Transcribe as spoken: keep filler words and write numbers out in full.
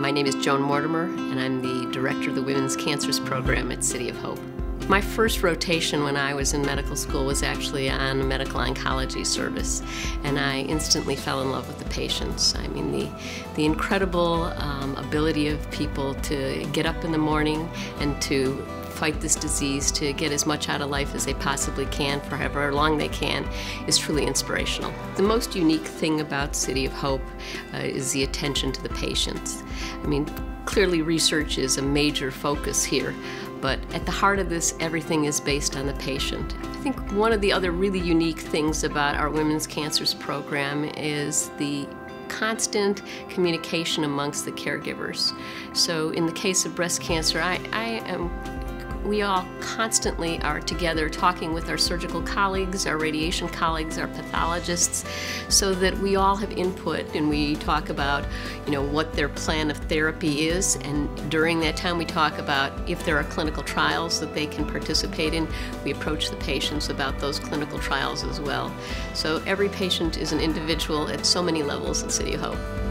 My name is Joanne Mortimer, and I'm the director of the Women's Cancers Program at City of Hope. My first rotation when I was in medical school was actually on a medical oncology service, and I instantly fell in love with the patients. I mean, the, the incredible um, ability of people to get up in the morning and to fight this disease, to get as much out of life as they possibly can for however long they can, is truly inspirational. The most unique thing about City of Hope uh, is the attention to the patients. I mean, clearly research is a major focus here, but at the heart of this, everything is based on the patient. I think one of the other really unique things about our Women's Cancers Program is the constant communication amongst the caregivers. So in the case of breast cancer, I, I am we all constantly are together talking with our surgical colleagues, our radiation colleagues, our pathologists, so that we all have input and we talk about, you know, what their plan of therapy is. And during that time we talk about if there are clinical trials that they can participate in. We approach the patients about those clinical trials as well. So every patient is an individual at so many levels at City of Hope.